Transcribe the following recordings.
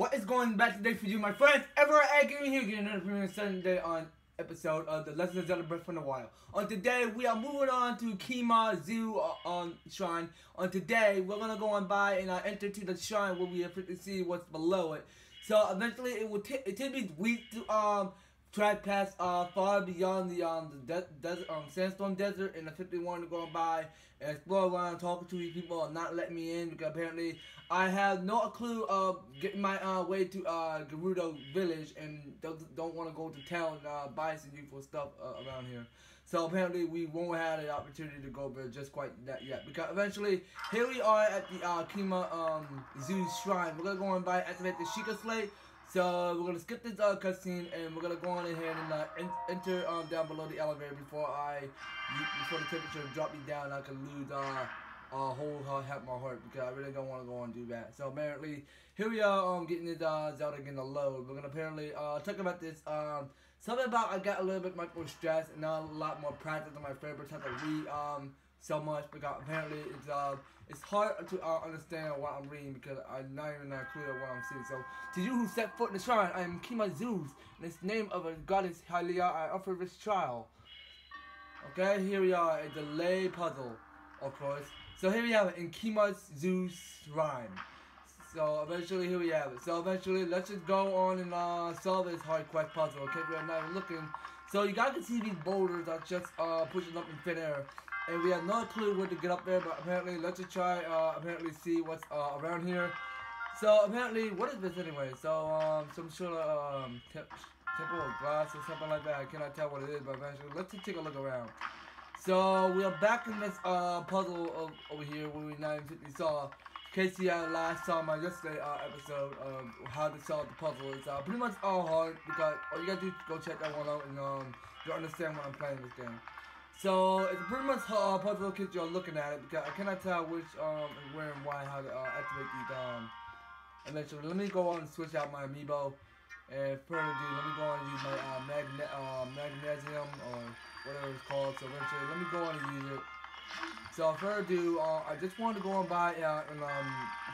What is going back today for you, my friends? Everett Agnew here, getting another premiere Sunday on episode of the Legend of Zelda Breath of the Wild. On today, we are moving on to Kima Zeus shrine. On today, we're gonna go on by and enter to the shrine where we have to see what's below it. So eventually, it will take me weeks to track past far beyond the desert, sandstone desert, and the 51 to go by and explore around, talking to these people, and not let me in because apparently I have no clue of getting my way to Gerudo village, and don't want to go to town and buy some useful stuff around here. So apparently we won't have the opportunity to go there just quite that yet, because eventually here we are at the Kima Zeus shrine. We're gonna go and activate the Sheikah slate. So we're gonna skip this cutscene, and we're gonna go on ahead and enter down below the elevator before the temperature drops me down. And I can lose a whole half my heart because I really don't want to go and do that. So apparently here we are getting this Zelda getting a load. We're gonna apparently talk about this something about I got a little bit much more stress and not a lot more practice on my favorite type of read so much, because apparently it's hard to understand what I'm reading because I'm not even clear what I'm seeing. So, to you who set foot in the shrine, I am Kima Zeus, and it's the name of a goddess Hylia. I offer this trial. Okay, here we are, a delay puzzle, of course. So here we have it in Kima Zeus shrine. So eventually, here we have it. So eventually, let's just go on and solve this hard quest puzzle. Okay, we're not even looking. So you guys can see these boulders are just pushing up in thin air. And we have no clue where to get up there, but apparently let's just try apparently see what's around here. So apparently, what is this anyway? So some sort of temple of glass or something like that. I cannot tell what it is, but eventually let's just take a look around. So we are back in this puzzle over here where we 950 saw. In case you last saw my yesterday episode of how to solve the puzzle, it's pretty much all hard because all you gotta do is go check that one out and you'll understand why I'm playing this game. So it's pretty much a puzzle kit you're looking at it because I cannot tell which and where and why how to activate these eventually. Let me go on and switch out my amiibo, and further ado, let me go on and use my magnesium or whatever it's called. So eventually, let me go on and use it. So further ado, I just wanted to go on by and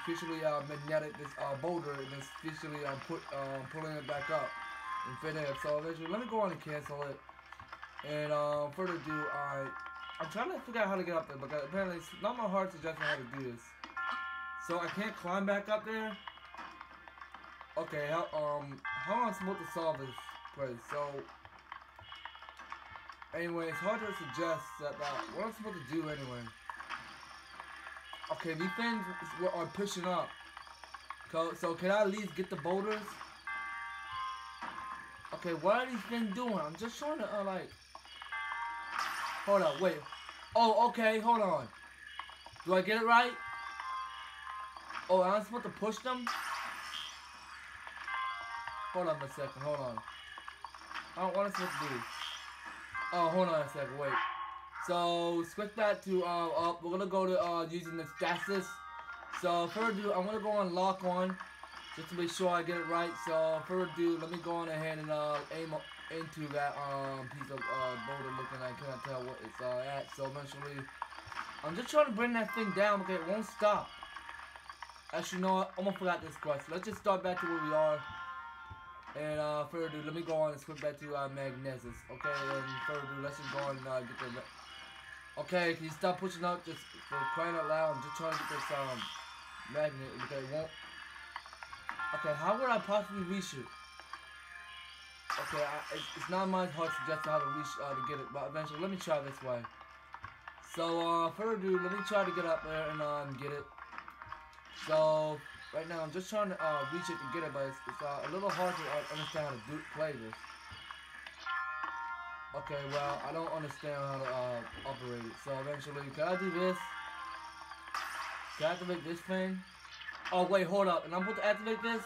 officially magnetic this boulder and just officially pulling it back up and finish. So eventually, let me go on and cancel it. And further ado, I'm trying to figure out how to get up there, because apparently it's not my heart suggesting how to do this. So I can't climb back up there. Okay, how am I supposed to solve this place? So anyway, it's hard to suggest that what I'm supposed to do anyway. Okay, these things are pushing up. So can I at least get the boulders? Okay, what are these things doing? I'm just trying to like. Hold on, wait. Oh, okay, hold on. Do I get it right? Oh, I'm supposed to push them? Hold on a second, hold on. I don't want to switch these. Oh, hold on a second, wait. So, switch that to, we're gonna go to using the stasis. So, further ado, I'm gonna go on lock on, just to make sure I get it right. So, further ado, let me go on ahead and aim into that piece of boulder looking. I can't tell what it's at. So, eventually, I'm just trying to bring that thing down because it won't stop. Actually, you know what? I'm gonna forget this quest. Let's just start back to where we are. And further ado, let me go on and switch back to magnesis. Okay, and further ado, let's just go on and get the. Okay, can you stop pushing up? Just for crying out loud, I'm just trying to get this magnet because it won't. Okay, how would I possibly reach it? Okay, it's not my heart suggesting how to reach to get it, but eventually, let me try this way. So, further ado, let me try to get up there and get it. So, right now, I'm just trying to reach it and get it, but it's a little hard to understand how to play this. Okay, well, I don't understand how to operate it. So, eventually, can I do this? Can I activate this thing? Oh wait, hold up, and I'm supposed to activate this?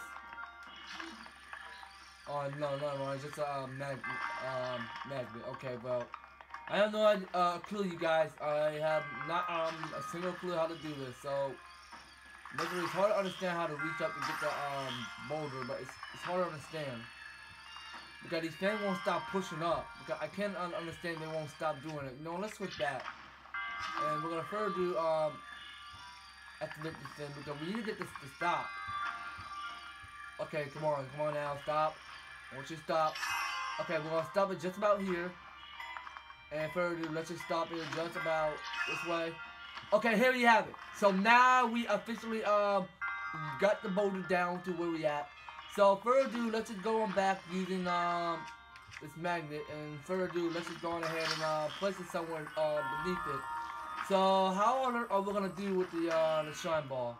Oh no, it's just a magnet. Okay, well, I have no clue, you guys. I have not a single clue how to do this. So basically, it's hard to understand how to reach up and get the boulder, but it's hard to understand because these things won't stop pushing up. Because I can't understand they won't stop doing it. No, let's switch back, and we're gonna further do activate this thing because we need to get this to stop. Okay, come on now, stop. I want you to stop. Okay, we're gonna stop it just about here. And further, let's just stop it just about this way. Okay, here we have it. So now we officially got the boulder down to where we at. So further ado, let's just go on back using this magnet, and further ado, let's just go on ahead and place it somewhere beneath it. So how on earth are we gonna do with the shine ball?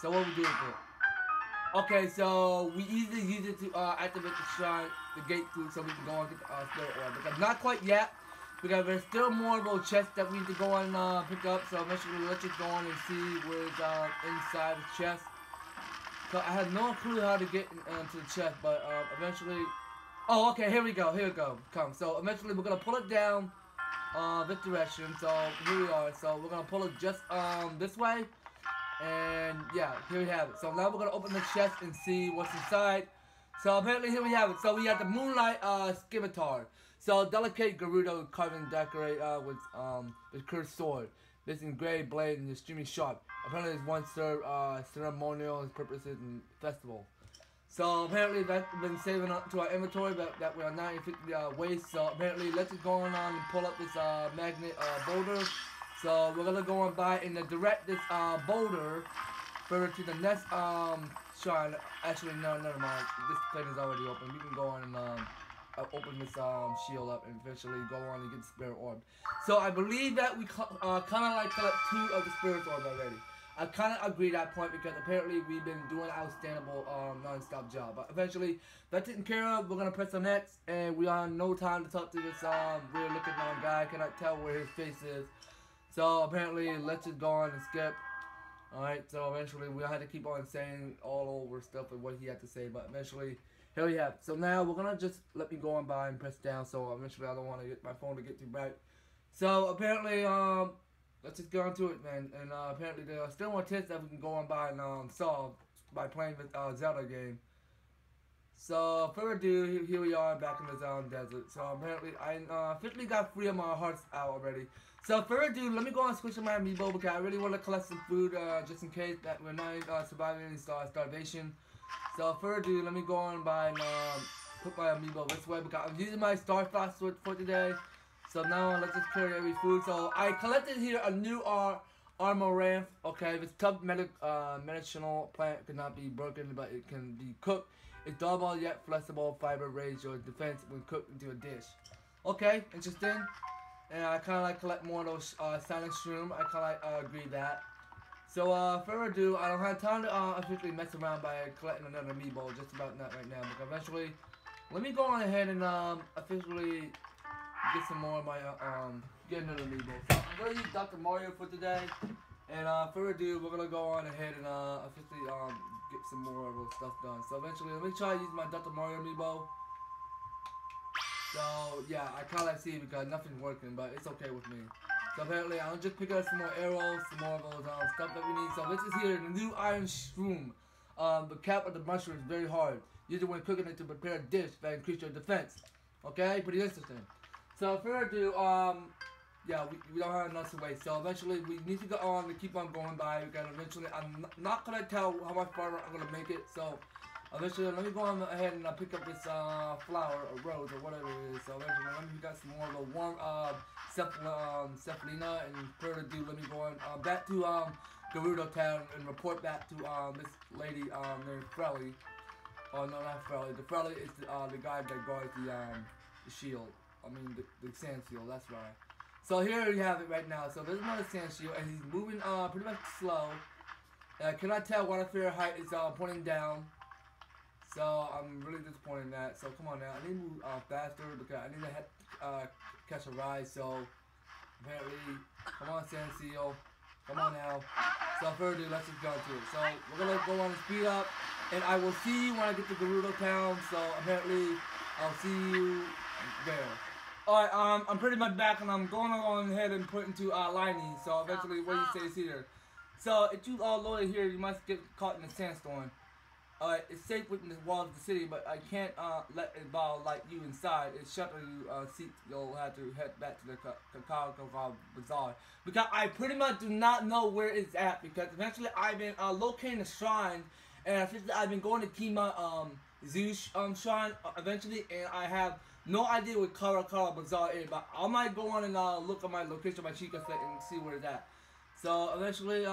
So what are we doing with it? Okay, so we easily use it to activate the shrine, the gate food, so we can go and get the spirit orb. Because not quite yet, because there's still more little chests that we need to go and pick up. So make sure we let you go on and see what's inside the chest. So I have no clue how to get into the chest, but eventually. Oh, okay, here we go. Here we go. Come. So eventually we're gonna pull it down this direction. So here we are. So we're gonna pull it just this way. And yeah, here we have it. So now we're gonna open the chest and see what's inside. So apparently here we have it. So we have the Moonlight Scimitar. So delicate Gerudo carving decorate with the cursed sword. This engraved blade is extremely sharp. Apparently it's one served ceremonial purposes and festival. So apparently that's been saving up to our inventory that we are not in 50 waste. So apparently let's just go on and pull up this magnet boulder. So we're gonna go on by and direct this boulder further to the next shrine. Actually, no, never mind. This plane is already open. We can go on and open this shield up and eventually go on and get the spirit orb. So I believe that we kind of like collect two of the spirit orbs already. I kind of agree that point because apparently we've been doing an outstandable non-stop job. But eventually, that's taken care of. We're gonna press on next, and we are no time to talk to this weird-looking guy. I cannot tell where his face is. So apparently, let's just go on and skip. Alright, so eventually we'll have to keep on saying all over stuff and what he had to say, but eventually, here we have it. So now we're gonna just let me go on by and press down, so eventually I don't want to get my phone to get too bright. So apparently, let's just go on to it, man. And apparently there are still more tests that we can go on by and solve by playing the Zelda game. So further ado, here we are back in the Zelda desert. So apparently I officially got three of my hearts out already. So further ado, let me go and switch my amiibo because I really want to collect some food just in case that we're not surviving any starvation. So further ado, let me go on by and put my amiibo this way because I'm using my Starfox sword for today. So now let's just clear every food. So I collected here a new armor. Okay, this tough medicinal plant cannot be broken, but it can be cooked. It's durable yet flexible fiber, raise your defense when cooked into a dish. Okay, interesting. And I kind of like collect more of those silent shroom. I kind of like, agree that. So further ado, I don't have time to officially mess around by collecting another amiibo. Just about not right now. Because eventually, let me go on ahead and officially get some more of my get another amiibo. So I'm gonna use Dr. Mario for today. And further ado, we're gonna go on ahead and officially get some more of those stuff done. So eventually, let me try to use my Dr. Mario amiibo. So yeah, I kind of see because nothing's working, but it's okay with me. So apparently, I'll just pick up some more arrows, some more of those stuff that we need. So this is here, the new iron shroom. The cap of the mushroom is very hard. Use it when cooking it to prepare a dish that increase your defense. Okay, pretty interesting. So further ado, yeah, we don't have enough to wait. So eventually, we need to go on and keep on going by because eventually, I'm not gonna tell how much farther I'm gonna make it. So. Eventually, let me go on ahead and pick up this flower or rose or whatever it is. So eventually, let me pick up some more of the warm cephalina. And further ado, let me go on back to Gerudo Town and report back to this lady named Frelly. Oh no, not Frelly. The Frelly is the guy that guards the shield. I mean the sand shield. That's right. So here you have it right now. So there's another sand shield, and he's moving pretty much slow. And I cannot tell what a fair height is pointing down. So I'm really disappointed in that. So come on now, I need to move faster because I need to catch a ride. So apparently, come on, Sand Seal, come on now. So further ado, let's just go to it. So we're gonna go on and speed up, and I will see you when I get to Gerudo Town. So apparently, I'll see you there. All right, I'm pretty much back, and I'm going on ahead and put into Liney. So eventually, what you say is here. So if you all loaded here, you must get caught in a sandstorm. It's safe within the walls of the city, but I can't let it ball like you inside. It's shelter you seat. You'll have to head back to the Kara Kara Bazaar because I pretty much do not know where it's at because eventually I've been locating the shrine And I've been going to Kima Zeus shrine eventually, and I have no idea what Kara Kara Bazaar is, but I might go on and look at my location, my Sheikah slate, and see where it's at. So eventually,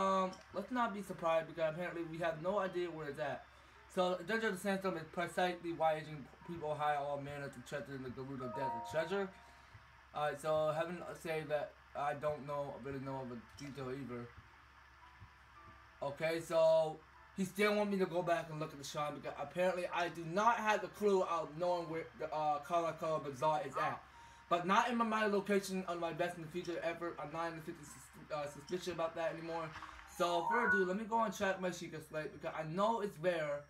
let's not be surprised, because apparently we have no idea where it's at. So the Dungeon of the Sandstorm is precisely why Asian people hide all manner of treasure in the Gerudo Desert treasure. Alright, so having said that, I don't know, really know of a detail either. Okay, so he still want me to go back and look at the shrine, because apparently I do not have the clue of knowing where the Kara Kara Bazaar is at. But not in my location on my best in the future effort. I'm not in the suspicious about that anymore. So further ado, let me go and check my Sheikah slate, because I know it's there,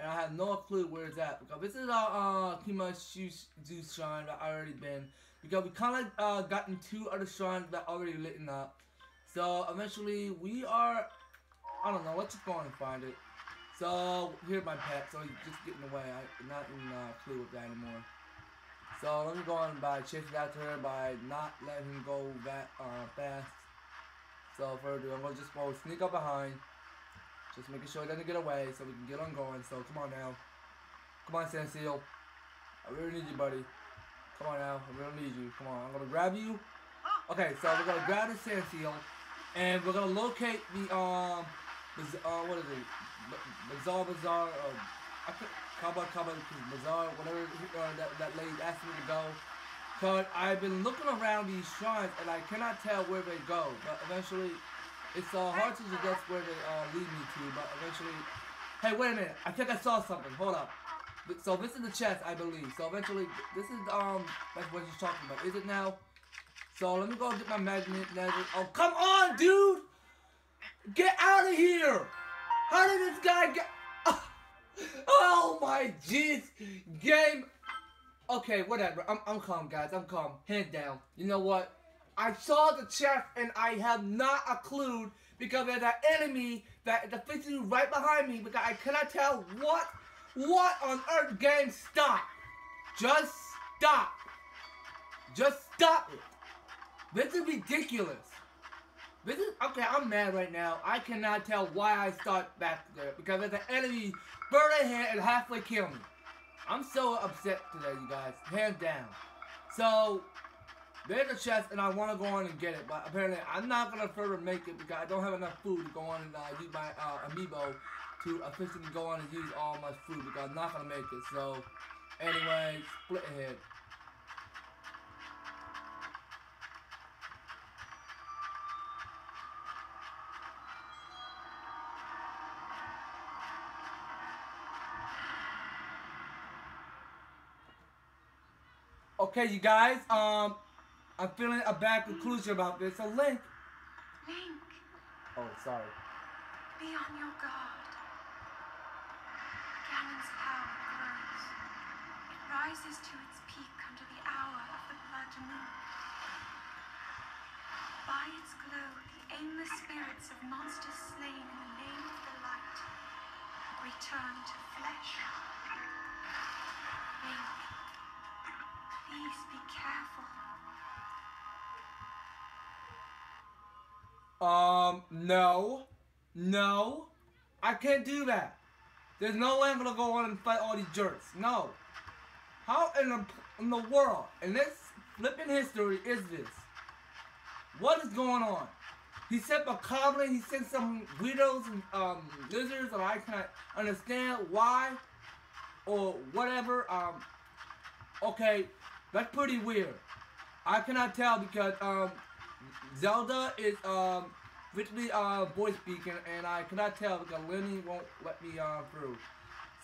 and I have no clue where it's at. Because this is our Kima Zeus shrine that I already been. Because we kind of gotten two other shrines that already lit up. So eventually we are, I don't know, let's just go on and find it. So here's my pet, so he's just getting away. I'm not even clue with that anymore. So let me go on by chasing after her by not letting him go that fast. So further ado, I'm gonna just go sneak up behind. Just making sure it doesn't get away so we can get on going. So come on now. Come on, Sanseal. I really need you, buddy. Come on now, I really need you. Come on, I'm gonna grab you. Okay, so we're gonna grab the Sanseal, and we're gonna locate the what is it? Bazaar, Kaba Bazaar, whatever that lady asked me to go. Cause I've been looking around these shrines and I cannot tell where they go. But eventually, it's hard to guess where they lead me to. But eventually, hey, wait a minute! I think I saw something. Hold up. So this is the chest, I believe. So eventually, this is that's what she's talking about. Is it now? So let me go get my magnet. Oh, come on, dude! Get out of here! How did this guy get? Oh my jeez! Game. Okay, whatever. I'm calm, guys. I'm calm. Hand down. You know what? I saw the chest and I have not a clue, because there's an enemy that is officially right behind me, because I cannot tell what on earth. Game, stop. Just stop. Just stop it. This is ridiculous. This is, okay, I'm mad right now. I cannot tell why I start back there, because there's an enemy further ahead and halfway kill me. I'm so upset today, you guys. Hands down. So, there's a chest and I want to go on and get it, but apparently I'm not going to further make it, because I don't have enough food to go on and use my amiibo to officially go on and use all my food, because I'm not going to make it. So, anyway, split ahead. Okay, you guys, I'm feeling a bad conclusion about this. So, Link. Oh, sorry. Be on your guard. Ganon's power grows. It rises to its peak under the hour of the Blood Moon. By its glow, the aimless spirits of monsters slain in the name of the light return to flesh. Link. Please be careful. No. I can't do that. There's no way I'm gonna go on and fight all these jerks. No. How in the world, in this flipping history, is this? What is going on? He sent a goblin, he sent some weirdos and lizards, and I can't understand why or whatever. Okay. That's pretty weird. I cannot tell, because Zelda is literally voice speaking, and I cannot tell because Lenny won't let me through.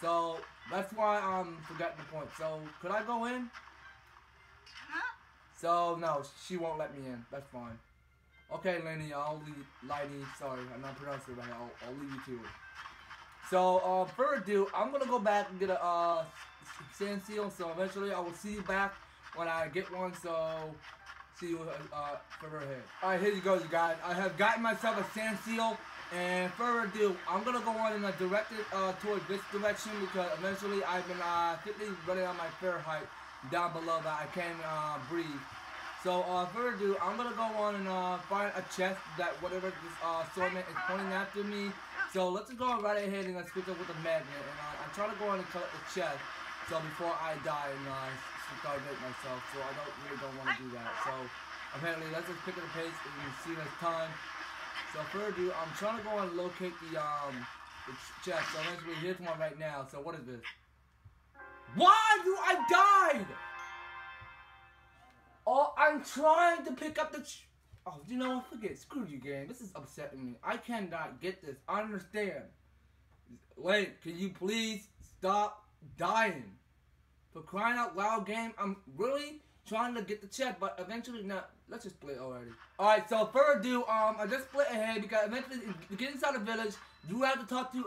So that's why I'm forgetting the point. So could I go in? Huh? So no, she won't let me in. That's fine. Okay, Lenny, I'll leave. Lenny, sorry, I'm not pronouncing it right. I'll leave you to it. So further ado, I'm gonna go back and get a sand seal. So eventually, I will see you back when I get one, so see you further ahead. Alright, here you go, you guys. I have gotten myself a sand seal, and further ado, I'm gonna go on and direct it toward this direction, because eventually I've been running on my Fahrenheit down below that I can't breathe. So further ado, I'm gonna go on and find a chest that whatever this swordman is pointing after me. So let's go on right ahead and let's pick up with the magnet. And I'm trying to go on and collect the chest. So before I die and starve myself, so I really don't want to do that. So apparently, let's just pick up the pace and see next time. So further ado, I'm trying to go and locate the chest. So let's go here's one right now. So what is this? Why do I died? Oh, I'm trying to pick up the. Oh, you know what? Forget. Screw you, game. This is upsetting me. I cannot get this. I understand. Wait, can you please stop dying? For crying out loud, game. I'm really trying to get the chest, but eventually not. Let's just play already. Alright, so further ado, I just split ahead because eventually, to get inside the village, you have to talk to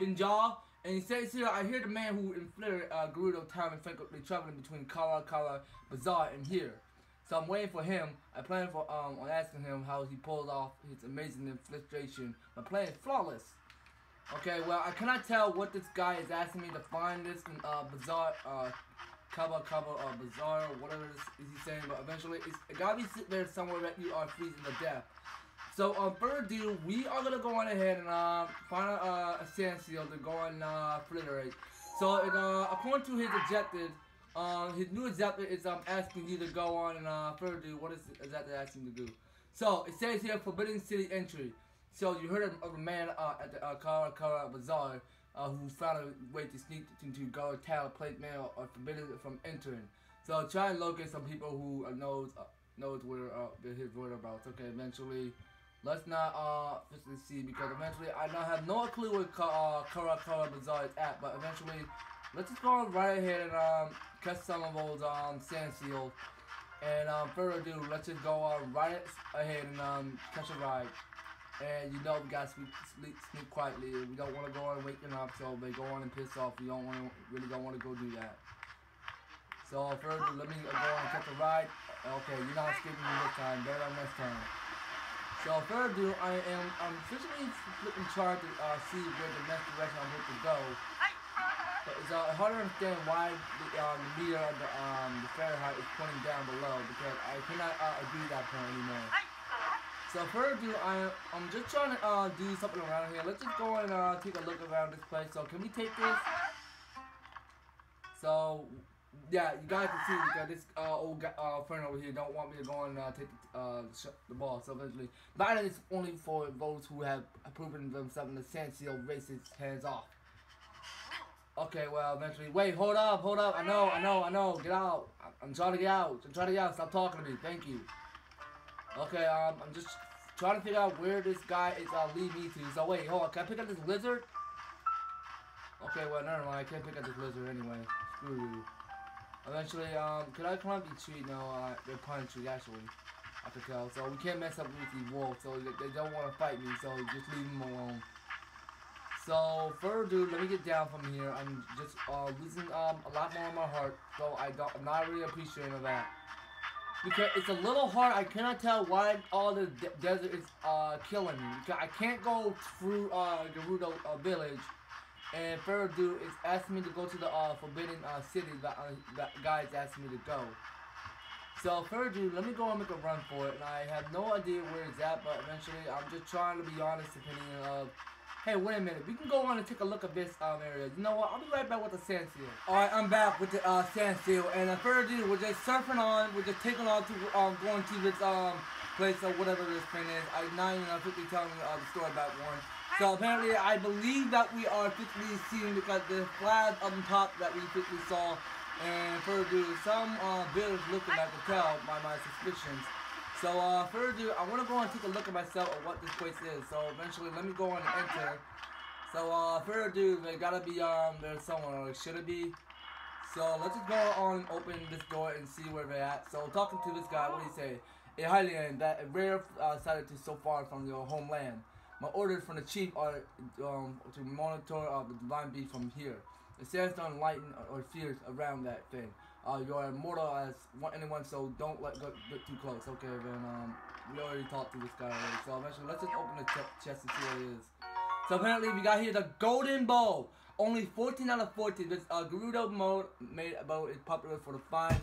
Benjal. And he says here, I hear the man who inflicted Gerudo time and frequently traveling between Kara Kara Bazaar and here. So I'm waiting for him. I plan for on asking him how he pulled off his amazing infiltration. My plan is flawless. Okay, well I cannot tell what this guy is asking me to find this in Bazaar, Kara Kara Bazaar, whatever this is he saying. But eventually, it gotta be sitting there somewhere that you are freezing to death. So, further ado, we are gonna go on ahead and find a sand seal to go and obliterate. So, according to his objective, his new objective is asking you to go on and further ado, what is the objective asking you to do? So, it says here forbidden city entry. So, you heard of a man at the Kara Kara Bazaar who found a way to sneak into go town, plate mail, or forbidden from entering. So, try and locate some people who knows where his whereabouts. Okay, eventually. Let's not officially see because eventually I now have no clue where Kara Kara Bazaar is at, but eventually let's just go right ahead and catch some of those sand seals. And further ado, let's just go right ahead and catch a ride. And you know we gotta sleep quietly. We don't want to go on waking up, so they go on and piss off. We don't want really don't want to go do that. So further ado, let me go and catch a ride. Okay, you're not skipping me this time. Better on next time. So further ado, I'm officially flipping trying to see where the next direction I'm going to go. But it's hard to understand why the meter of the Fahrenheit is pointing down below because I cannot agree that point anymore. So further ado, I'm just trying to do something around here. Let's just go and take a look around this place. So can we take this? So yeah, you guys can see because this old friend over here don't want me to go and take the ball. So eventually, but it's only for those who have proven themselves in the sand seal races hands off. Okay, well eventually, wait, hold up. I know. Get out. I'm trying to get out. Stop talking to me. Thank you. Okay, I'm just trying to figure out where this guy is leading me to. So wait, hold on. Can I pick up this lizard? Okay, well never mind. I can't pick up this lizard anyway. Screw you. Eventually, could I climb the tree? No, they're pine tree actually. I can tell. So we can't mess up with the wolf. So they don't want to fight me. So just leave them alone. So further ado, let me get down from here. I'm just losing a lot more of my heart. So I'm not really appreciating that because it's a little hard. I cannot tell why all the desert is killing me. Because I can't go through Gerudo village. And further ado, it's asking me to go to the forbidden city that guys asked me to go. So further ado, let me go and make a run for it. And I have no idea where it's at, but eventually I'm just trying to be honest opinion of, hey, wait a minute, we can go on and take a look at this area. You know what, I'll be right back with the sand seal. Alright, I'm back with the sand seal. And further ado, we're just surfing on, we're just taking on to going to this place or whatever this thing is. I'm not even officially telling you the story about one. So apparently, I believe that we are officially seeing because the flag up on top that we officially saw, and further ado, some village looking I can tell by my suspicions. So further ado, I want to go and take a look at myself at what this place is. So eventually, let me go on and enter. So further ado, they gotta be there somewhere. Or should it be? So let's just go on and open this door and see where they're at. So talking to this guy, what do you say? A Hylian, that rare sighted to so far from your homeland. My orders from the chief are to monitor the divine beast from here. It says don't lighten or fears around that thing. You're immortal as anyone, so don't let go get too close. Okay, then we already talked to this guy already. So eventually, let's just open the chest and see what it is. So apparently, we got here the golden bow. Only 14 out of 14. This Gerudo mode made bow is popular for the fine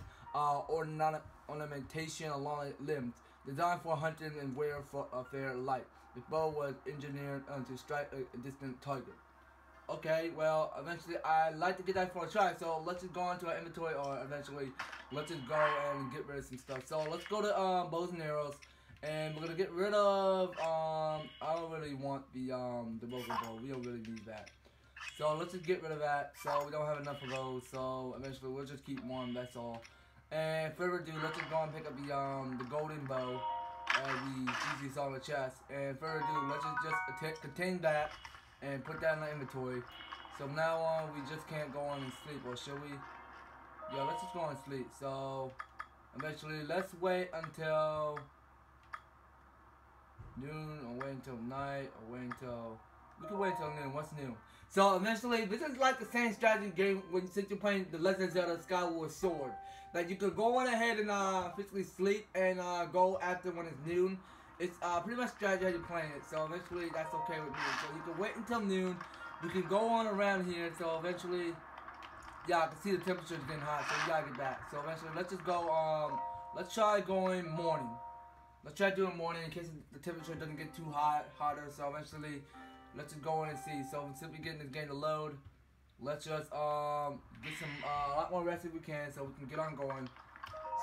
ornamentation along limbs. designed for hunting and wear for a fair light. The bow was engineered to strike a distant target. Okay, well, eventually I'd like to get that for a try, so let's just go on to our inventory, or eventually let's just go and get rid of some stuff. So let's go to bows and arrows, and we're gonna get rid of I don't really want the broken bow. We don't really need that. So let's just get rid of that. So we don't have enough of those, so eventually we'll just keep one, that's all. And further ado, let's just go and pick up the golden bow that we easily saw in the chest. And further ado, let's just contain that and put that in the inventory. So from now on, we just can't go on and sleep, or should we? Yeah, let's just go on and sleep. So eventually, let's wait until noon, or wait until night, or wait until... We can wait until noon. What's new? So eventually, this is like the same strategy game when since you're playing the Legend of Zelda Skyward Sword. Like you could go on ahead and physically sleep and go after when it's noon. It's pretty much strategy how you're playing it. So eventually, that's okay with me. So you can wait until noon. You can go on around here. So eventually, yeah, I can see the temperature is getting hot. So you gotta get back. So eventually, let's just go. Let's try going morning. Let's try doing morning in case the temperature doesn't get too hot, hotter. So eventually. Let's just go in and see. So since we're getting this game to load, let's just get some a lot more rest if we can, so we can get on going.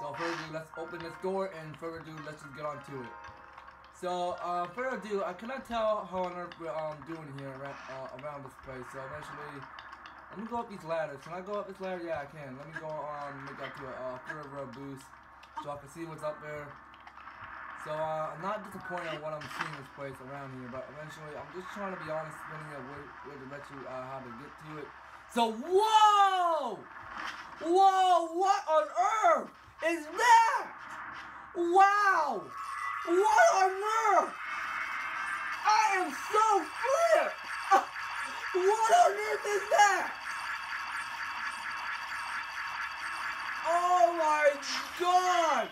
So further ado, let's open this door, and further ado, let's just get on to it. So further ado, I cannot tell how on earth we're doing here around this place. So eventually, let me go up these ladders. Can I go up this ladder? Yeah, I can. Let me go make that to a further boost, so I can see what's up there. So I'm not disappointed at what I'm seeing this place around here, but eventually I'm just trying to be honest, depending on where to let you how to get to it. So whoa, whoa, what on earth is that? Wow, what on earth? I am so flipped. What on earth is that? Oh my God.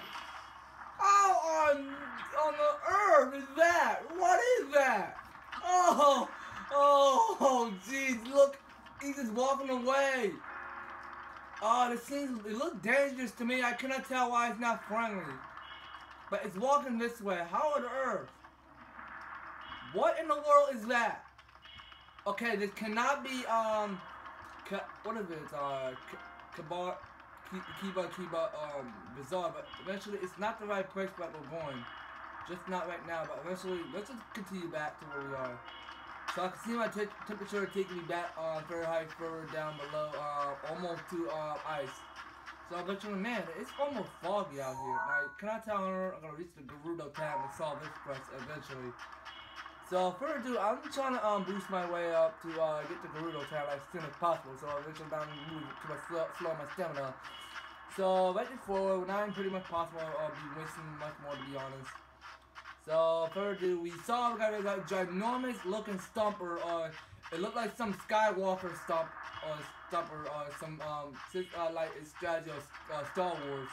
How on the earth is that? What is that? Oh, oh, jeez, look, he's just walking away. Oh, this seems, it looks dangerous to me. I cannot tell why it's not friendly. But it's walking this way. How on earth? What in the world is that? Okay, this cannot be, what is it, Kabar? Kara Kara Bazaar, but eventually it's not the right place that we're going. Just not right now, but eventually let's just continue back to where we are. So I can see my temperature taking me back Fahrenheit, further down below, almost to ice. So eventually, man, it's almost foggy out here. Like, can I tell her I'm gonna reach the Gerudo town and solve this quest eventually? So further ado, I'm trying to boost my way up to get to Gerudo town as soon as possible. So eventually I'm moving to slow my stamina. So right forward, not pretty much possible. I'll be wasting much more to be honest. So further ado, we saw we got a ginormous looking stump, or it looked like some Skywalker stump or stumper or some like a strategy of Star Wars.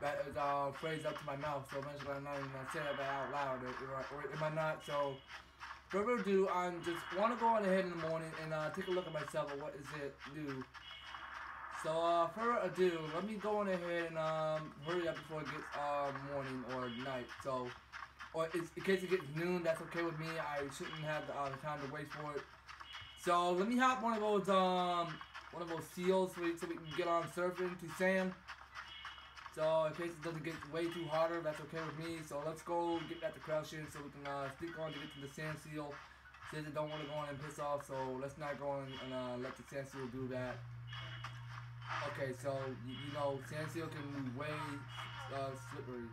That is phrase up to my mouth, so eventually I'm not even gonna say that out loud, or am I not? So, further ado, I just want to go on ahead in the morning and take a look at myself and what is it new. So, further ado, let me go on ahead and hurry up before it gets morning or night. So, or it's, in case it gets noon, that's okay with me. I shouldn't have the time to wait for it. So, let me hop one of those seals so we can get on surfing to sand. So in case it doesn't get way too hotter, that's okay with me. So let's go get at the crouch in so we can stick on to get to the sand seal. Since I don't want to go on and piss off, so let's not go on and let the sand seal do that. Okay, so you know sand seal can be way slippery.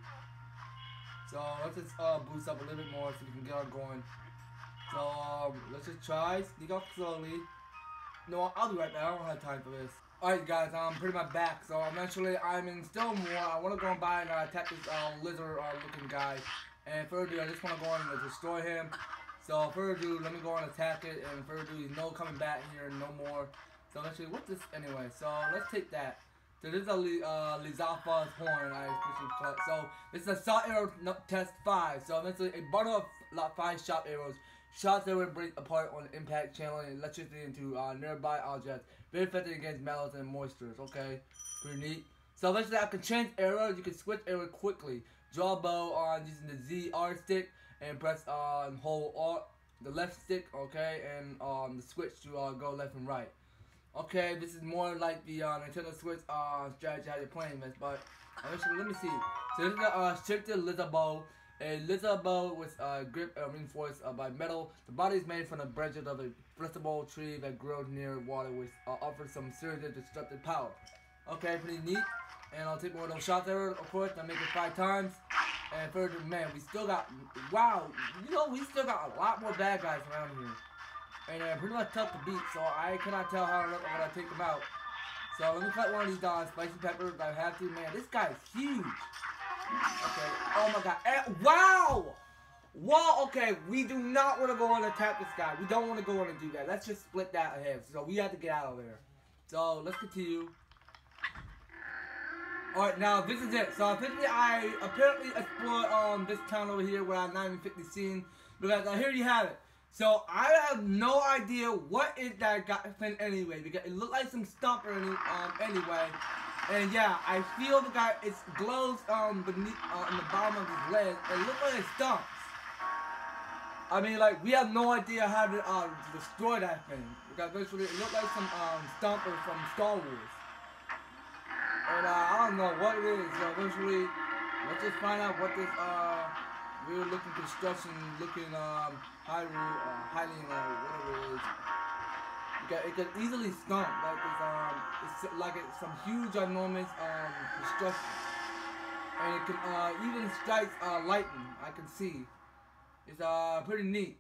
So let's just boost up a little bit more so we can get on going. So let's just try sneak up slowly. No, I'll be right back. I don't have time for this. Alright guys, I'm pretty much back, so eventually I'm in Stillmore. I want to go and buy and attack this lizard looking guy. And further ado, I just want to go on and destroy him. So further ado, let me go and attack it, and further ado, he's no coming back here, no more. So eventually, what's this anyway? So let's take that. So this is a Lizalfos horn I especially collect. So this is a shot arrow test 5. So eventually, a bundle of 5 shot arrows. Shots that would break apart on impact, channeling electricity into nearby objects. Very effective against metals and moistures. Okay, pretty neat. So eventually I can change arrows. You can switch arrows quickly. draw bow on using the ZR stick and press on hold the left stick, okay, and the switch to go left and right. Okay, this is more like the Nintendo Switch strategy how you're playing this, but let me see. So this is the shifted lizard bow. A lizard bow with grip reinforced by metal. The body is made from the branches of a flexible tree that grows near water, which offers some serious destructive power. Okay, pretty neat. And I'll take more of those shots there, of course. I'll make it 5 times. And further, man, we still got, wow, you know, we still got a lot more bad guys around here. And they're pretty much tough to beat, so I cannot tell how I'm gonna take them out. So let me cut one of these down, spicy peppers if I have to. Man, this guy is huge. Okay, oh my god, and, wow! Wow, okay, we do not want to go on and attack this guy. We don't want to go on and do that. Let's just split that ahead, so we have to get out of there. So let's continue. Alright, now this is it. So officially, I apparently explored this town over here where I'm not even 50 seen. Because here you have it. So I have no idea what is that guy thing anyway, because it looked like some stomper anyway. And yeah, I feel the guy, it glows beneath on the bottom of his leg. It looks like it stomps. I mean, like, we have no idea how to destroy that thing. Because basically it looked like some stomper from Star Wars. And I don't know what it is, so eventually, let's just find out what this weird looking construction looking Hylian whatever it is. Okay, it could easily stomp, like it's like it's some huge enormous construction. And it can even strike lightning, I can see. It's pretty neat.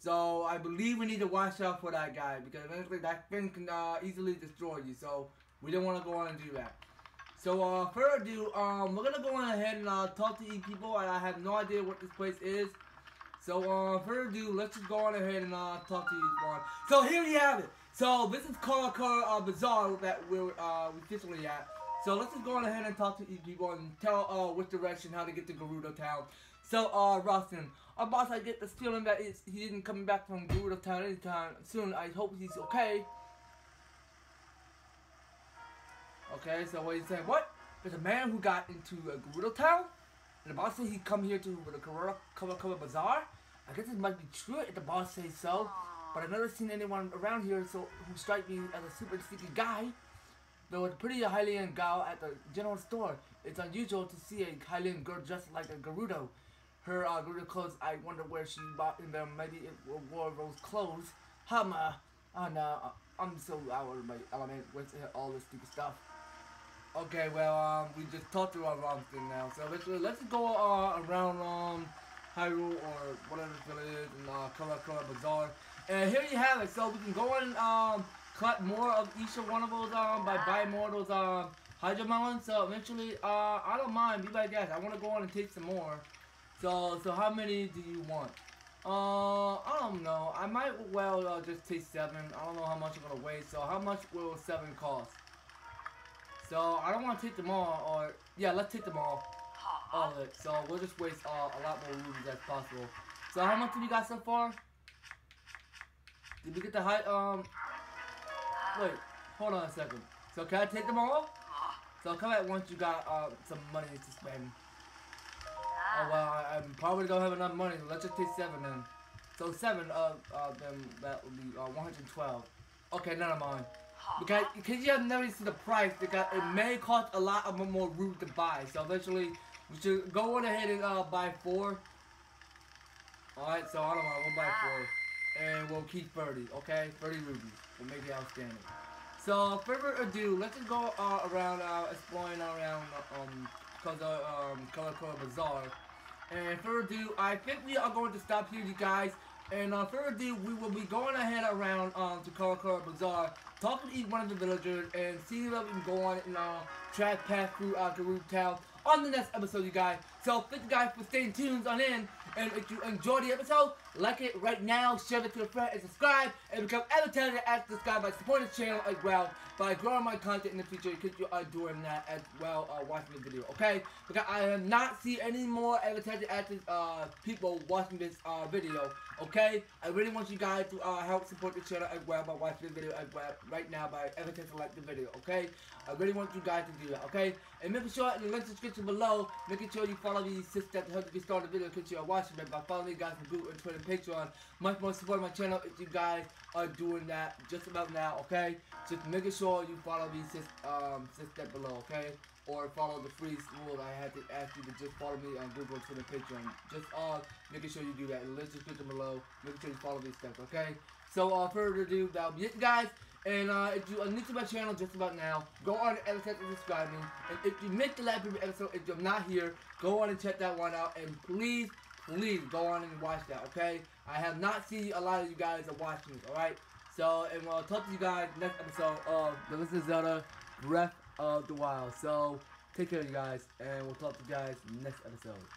So I believe we need to watch out for that guy because eventually that thing can easily destroy you, so we don't want to go on and do that. So, further ado, we're gonna go on ahead and talk to these people, and I have no idea what this place is. So, further ado, let's just go on ahead and talk to each one. So here you have it. So this is Kara Kara Bazaar that we're officially at. So let's just go on ahead and talk to these people and tell which direction how to get to Gerudo Town. So, Rustin, boss, I get the feeling that he didn't come back from Gerudo Town anytime soon. I hope he's okay. Okay, so what are you saying? What? There's a man who got into Gerudo Town? And the boss said he'd come here to the Kara Kara Bazaar? I guess it might be true if the boss says so. But I've never seen anyone around here who strikes me as a super sneaky guy. There was a pretty Hylian gal at the general store. It's unusual to see a Hylian girl dressed like a Gerudo. Her Gerudo clothes, I wonder where she bought them. Maybe it wore those clothes. Oh no, I'm so out of my element with all this stupid stuff. Okay, well, we just talked through our wrong thing now, so let's go around Hyrule or whatever it is in Kara Kara Bazaar. And here you have it, so we can go and cut more of each one of those by buying more of those Hydromelons. So eventually, I don't mind, be like that, I want to go on and take some more. So how many do you want? I don't know, I might well just take 7, I don't know how much I'm going to weigh, so how much will 7 cost? So I don't want to take them all, or yeah, let's take them all of it. So we'll just waste a lot more rubies as possible. So how much have you got so far? Did we get the high? Wait, hold on a second. So can I take them all? So come back once you got some money to spend. Oh well, I probably don't have enough money. So let's just take 7 then. So 7 of them, that would be 112. Okay, never mind. Because you have never seen the price, because it may cost a lot of more room to buy. So eventually, we should go on ahead and buy 4. Alright, so I don't know, we'll buy 4. And we'll keep 30, okay? 30 rubies. We'll make it outstanding. So, further ado, let's just go around, exploring around Kara Kara Bazaar. And further ado, I think we are going to stop here, you guys. And further ado, we will be going ahead around to Kara Kara Bazaar, talking to each one of the villagers, and seeing what we can go on and track path through Gerudo Town on the next episode, you guys. So, thank you guys for staying tuned on in, and if you enjoyed the episode, Like it right now, share it to a friend, and subscribe, and become ever talented as subscribe by supporting this channel as well, by growing my content in the future, because you are doing that as well, watching the video, okay? Because I am not seeing any more ever talented actors, people watching this, video, okay? I really want you guys to, help support the channel as well by watching the video as well, right now, by ever talented like the video, okay? I really want you guys to do that, okay? And make sure, in the link description below, making sure you follow these 6 steps to help you get started the video, because you are watching it, by following you guys on Google and Twitter, Patreon, much more support my channel if you guys are doing that just about now, okay? Just making sure you follow me just step below, okay? Or follow the free rule I had to ask you to just follow me on Google, Twitter, Patreon. Just making sure you do that. Let's just click them below. Making sure you follow these steps, okay? So further ado, that'll be it, guys. And if you are new to my channel just about now, go on to episode and subscribe me. And if you missed the last episode, if you're not here, go on and check that one out. And please, please go on and watch that, okay? I have not seen a lot of you guys are watching this, alright? So, and we'll talk to you guys next episode of The Legend of Zelda Breath of the Wild. So, take care, you guys, and we'll talk to you guys next episode.